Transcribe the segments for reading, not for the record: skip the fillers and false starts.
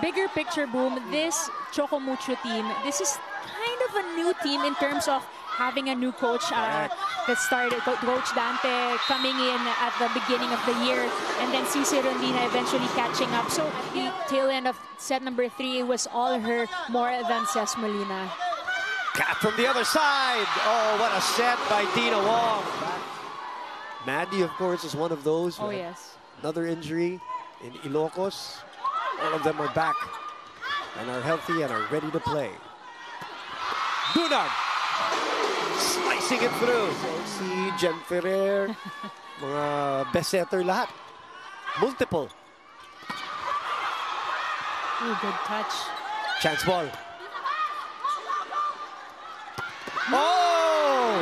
bigger picture, Boom, this Chocomucho team, this is kind of a new team in terms of having a new coach that started, Coach Dante, coming in at the beginning of the year, and then CC Rondina eventually catching up. So the tail end of set number 3 was all her, more than Cesc Molina. Cat from the other side. Oh, what a set by Dina Wong. Maddie, of course, is one of those. Oh, yes. Another injury in Ilocos. All of them are back and are healthy and are ready to play. Unag slicing it through. Si Jen Ferrer, mga best setter lahat. Multiple. Ooh, good touch. Chance ball. Oh!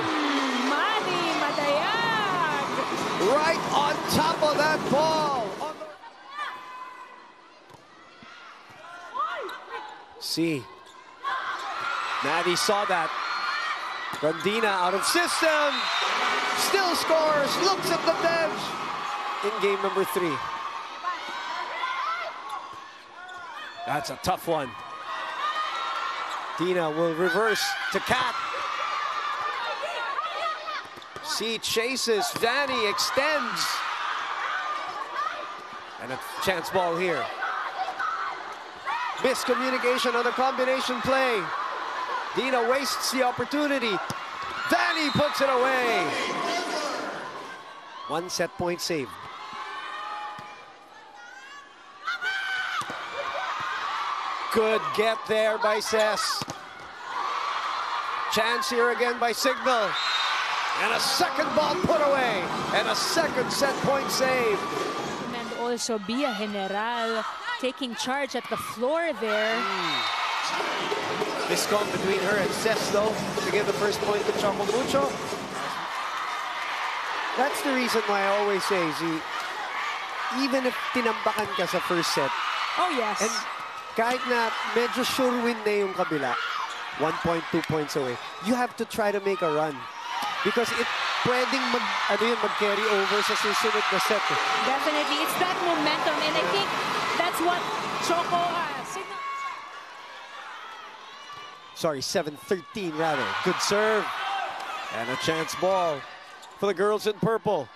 Mani Madayag! Right on top of that ball. See. Maddie saw that. Rondina out of system. Still scores. Looks at the bench. In game number 3. That's a tough one. Dina will reverse to Kat. She chases. Danny extends. And a chance ball here. Miscommunication on the combination play. Dina wastes the opportunity. Danny puts it away. One set point save. Good get there by Sess. Chance here again by Signal. And a second ball put away. And a second set point save. And also Bia General taking charge at the floor there. This call between her and Sess, though, to give the first point to Chocomucho. That's the reason why I always say, Z, even if tinambakan ka sa first set. Oh, yes. And kahit na medyo sure win na yung kabila, 1 point, 2 points away, you have to try to make a run. Because it pwedeng mag-carry over sa susunod na set. Definitely. It's that momentum. And I think that's what Choco Signal. Sorry, 7-13 rather. Good serve. And a chance ball for the girls in purple.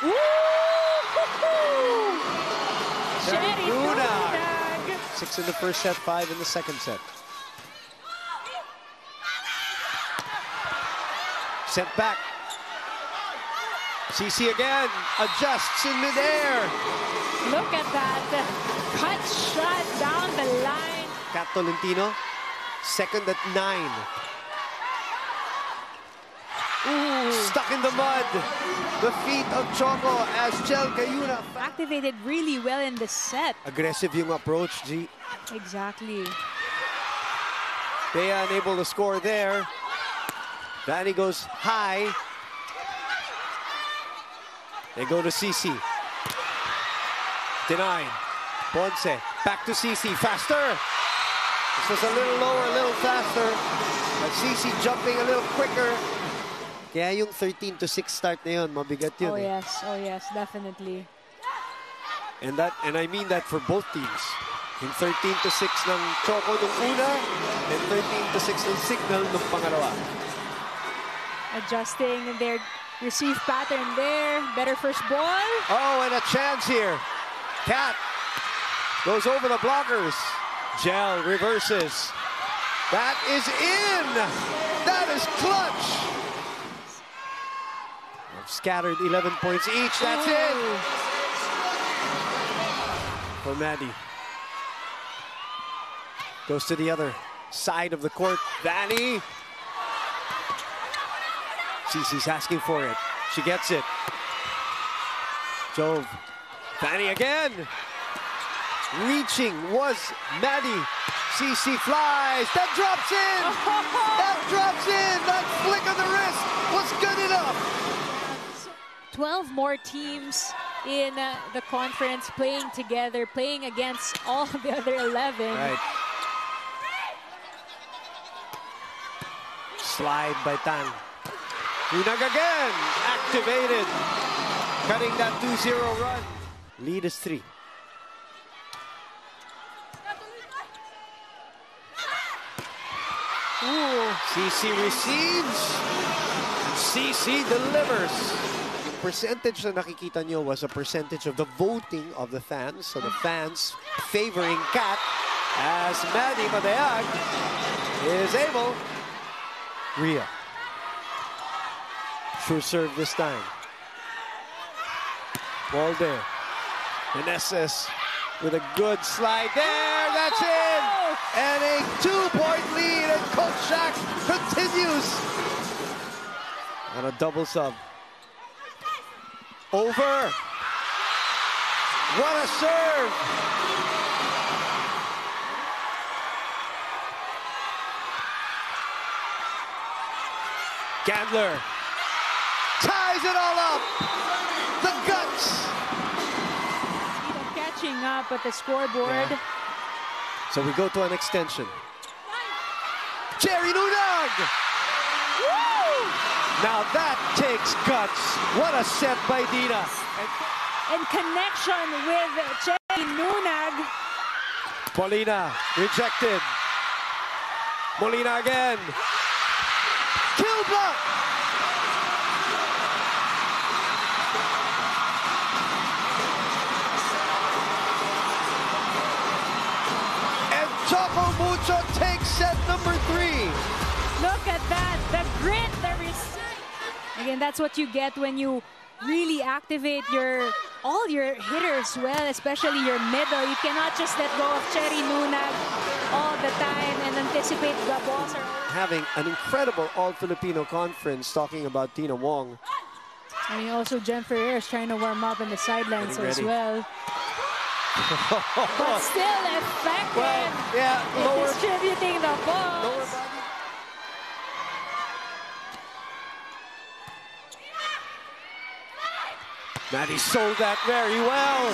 Cherry Nunag. 6 in the first set, 5 in the second set. Sent back. CC again, adjusts in midair. Look at that. Cut shot down the line. Cat Tolentino, second at 9. Ooh. Stuck in the mud. The feet of Choco as Chel Cayura. Activated really well in the set. Aggressive yung approach, G. Exactly. They are unable to score there. Vanie goes high. They go to CC. Denying. Ponce. Back to CC. Faster. This is a little lower, a little faster. But CC jumping a little quicker. Kaya yung 13-6 start na yun, mabigat yun. Oh, yes. Oh, yes. Definitely. And I mean that for both teams. In 13-6 ng Choco nung una, and 13-6 ng Signal nung pangalawa. Adjusting their receive pattern there. Better first ball. Oh, and a chance here. Cat goes over the blockers. Gel reverses. That is in. That is clutch. They've scattered 11 points each. That's it. For Maddie. Goes to the other side of the court. Vanie. Cece's asking for it. She gets it. Jove. Vanie again. Reaching was Maddie. CC flies. That drops in. That drops in. That flick of the wrist was good enough. 12 more teams in the conference playing together, playing against all the other 11. Right. Slide by Tan. Unag again, activated, cutting that 2-0 run. Lead is 3. Ooh, CC receives. CC delivers. Yung percentage na nakikita nyo was a percentage of the voting of the fans. So the fans favoring Kat as Maddie Madayag is able. Rhea. True serve this time. Ball there. Vanessa with a good slide there. That's in. And a two-point lead. And Coach Jack continues on a double sub. Over. What a serve. Gandler ties it all up. The guts. Catching up at the scoreboard. Yeah. So we go to an extension. Cherry Nunag! Woo! Now that takes guts. What a set by Dina. In connection with Cherry Nunag. Molina rejected. Molina again. Kill block! Choco Mucho takes set number 3. Look at that, the grit, the reset. Again, that's what you get when you really activate your all your hitters well, especially your middle. You cannot just let go of Cherry Nunag all the time and anticipate the balls. Having an incredible All-Filipino Conference, talking about Tina Wong. I mean, also Jen Ferrer is trying to warm up in the sidelines as well. But still effective. Well, yeah, lower, distributing the balls. Maddie sold that very well.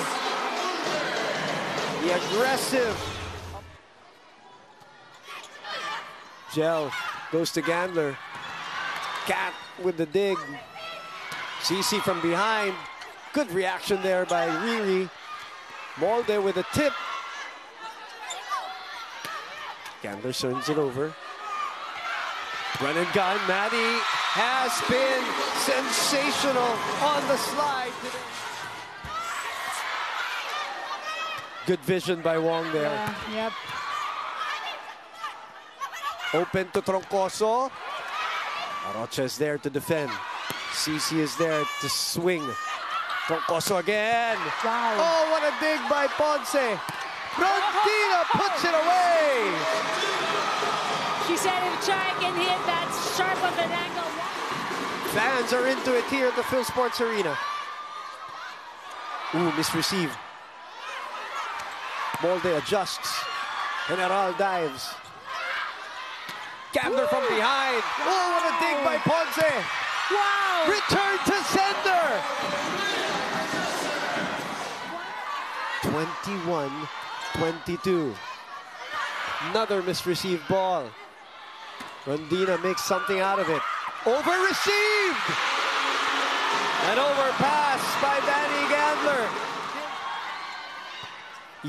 The aggressive. Gel goes to Gandler. Cat with the dig. CC from behind. Good reaction there by RiRi. Molde with a tip. Gandler turns it over. Run and gun. Maddie has been sensational on the slide. Good vision by Wong there. Yeah, yep. Open to Troncoso. Arocha is there to defend. CC is there to swing. Troncoso again. Wow. Oh, what a dig by Ponce. Rondina puts it away. She said if Chai can hit that sharp of an angle. Fans are into it here at the Phil Sports Arena. Ooh, misreceived. Molde adjusts. General dives. Gandler from behind. Wow. Oh, what a dig by Ponce. Wow. Return to sender. 21-22. Another misreceived ball. Rondina makes something out of it. Over-received! An overpass by Vanie Gandler.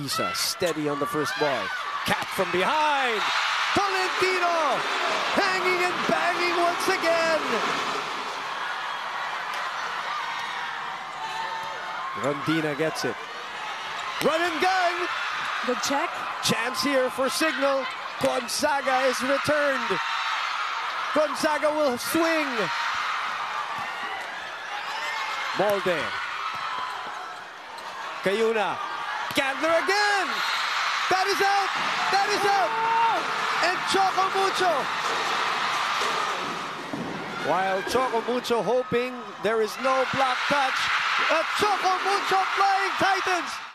Isa steady on the first ball. Cat from behind. Tolentino hanging and banging once again. Rondina gets it. Run and gun. Good check. Chance here for Signal. Gonzaga is returned. Gonzaga will swing. Molde. Cayura. Gandler again. That is out. That is out. And Choco Mucho. While Choco Mucho hoping there is no block touch, a Choco Mucho flying Titans.